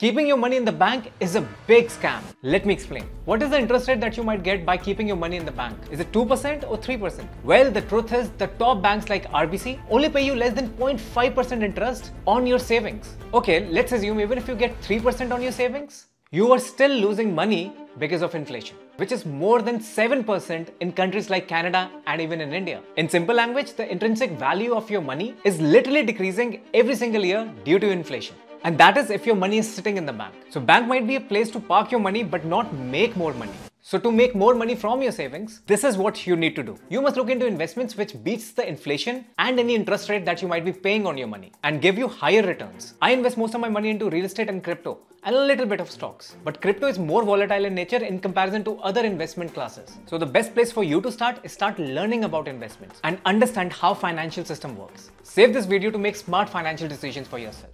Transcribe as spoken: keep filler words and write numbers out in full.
Keeping your money in the bank is a big scam. Let me explain. What is the interest rate that you might get by keeping your money in the bank? Is it two percent or three percent? Well, the truth is the top banks like R B C only pay you less than zero point five percent interest on your savings. Okay, let's assume even if you get three percent on your savings, you are still losing money because of inflation, which is more than seven percent in countries like Canada and even in India. In simple language, the intrinsic value of your money is literally decreasing every single year due to inflation. And that is if your money is sitting in the bank. So bank might be a place to park your money but not make more money. So to make more money from your savings, this is what you need to do. You must look into investments which beats the inflation and any interest rate that you might be paying on your money and give you higher returns. I invest most of my money into real estate and crypto and a little bit of stocks. But crypto is more volatile in nature in comparison to other investment classes. So the best place for you to start is start learning about investments and understand how financial system works. Save this video to make smart financial decisions for yourself.